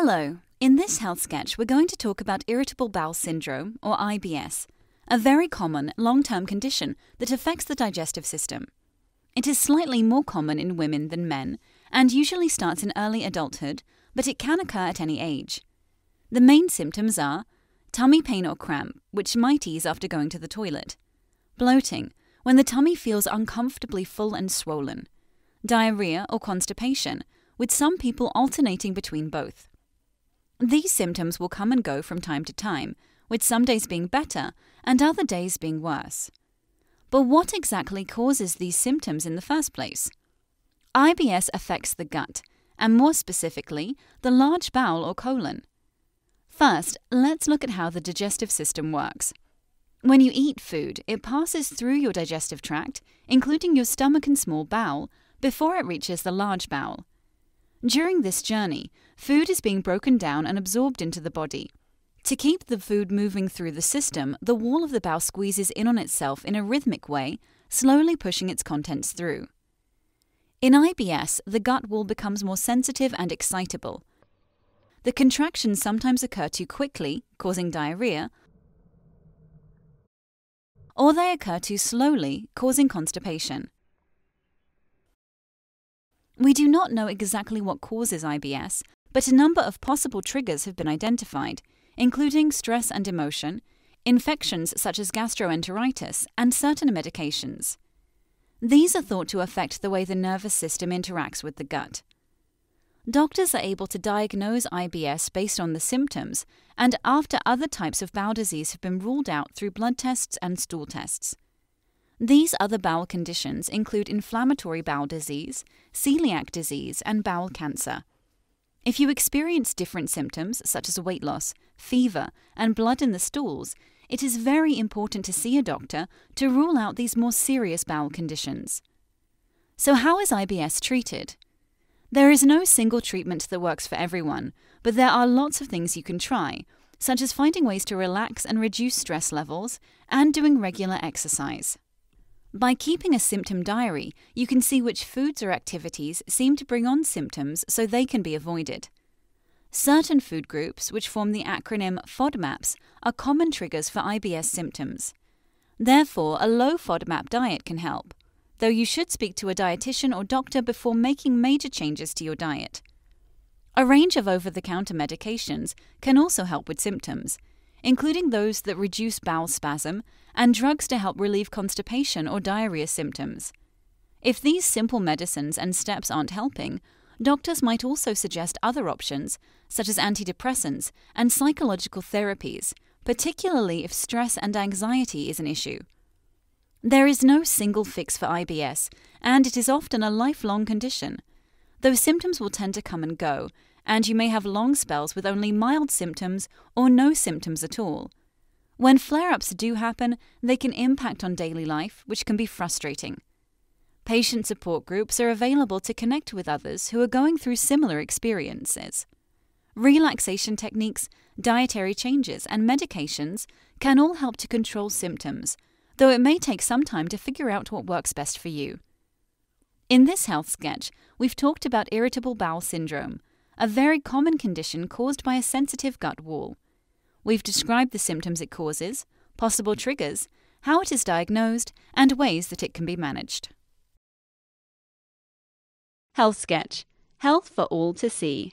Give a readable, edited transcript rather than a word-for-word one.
Hello, in this health sketch we're going to talk about irritable bowel syndrome, or IBS, a very common long-term condition that affects the digestive system. It is slightly more common in women than men and usually starts in early adulthood, but it can occur at any age. The main symptoms are tummy pain or cramp, which might ease after going to the toilet, bloating, when the tummy feels uncomfortably full and swollen, diarrhea or constipation, with some people alternating between both. These symptoms will come and go from time to time, with some days being better and other days being worse. But what exactly causes these symptoms in the first place? IBS affects the gut, and more specifically, the large bowel or colon. First, let's look at how the digestive system works. When you eat food, it passes through your digestive tract, including your stomach and small bowel, before it reaches the large bowel. During this journey, food is being broken down and absorbed into the body. To keep the food moving through the system, the wall of the bowel squeezes in on itself in a rhythmic way, slowly pushing its contents through. In IBS, the gut wall becomes more sensitive and excitable. The contractions sometimes occur too quickly, causing diarrhea, or they occur too slowly, causing constipation. We do not know exactly what causes IBS, but a number of possible triggers have been identified, including stress and emotion, infections such as gastroenteritis, and certain medications. These are thought to affect the way the nervous system interacts with the gut. Doctors are able to diagnose IBS based on the symptoms and after other types of bowel disease have been ruled out through blood tests and stool tests. These other bowel conditions include inflammatory bowel disease, celiac disease, and bowel cancer. If you experience different symptoms, such as weight loss, fever, and blood in the stools, it is very important to see a doctor to rule out these more serious bowel conditions. So how is IBS treated? There is no single treatment that works for everyone, but there are lots of things you can try, such as finding ways to relax and reduce stress levels and doing regular exercise. By keeping a symptom diary, you can see which foods or activities seem to bring on symptoms so they can be avoided. Certain food groups, which form the acronym FODMAPs, are common triggers for IBS symptoms. Therefore, a low FODMAP diet can help, though you should speak to a dietitian or doctor before making major changes to your diet. A range of over-the-counter medications can also help with symptoms, including those that reduce bowel spasm and drugs to help relieve constipation or diarrhea symptoms. If these simple medicines and steps aren't helping, doctors might also suggest other options, such as antidepressants and psychological therapies, particularly if stress and anxiety is an issue. There is no single fix for IBS, and it is often a lifelong condition, though symptoms will tend to come and go, and you may have long spells with only mild symptoms or no symptoms at all. When flare-ups do happen, they can impact on daily life, which can be frustrating. Patient support groups are available to connect with others who are going through similar experiences. Relaxation techniques, dietary changes, and medications can all help to control symptoms, though it may take some time to figure out what works best for you. In this health sketch, we've talked about irritable bowel syndrome, a very common condition caused by a sensitive gut wall. We've described the symptoms it causes, possible triggers, how it is diagnosed, and ways that it can be managed. Health Sketch, health for all to see.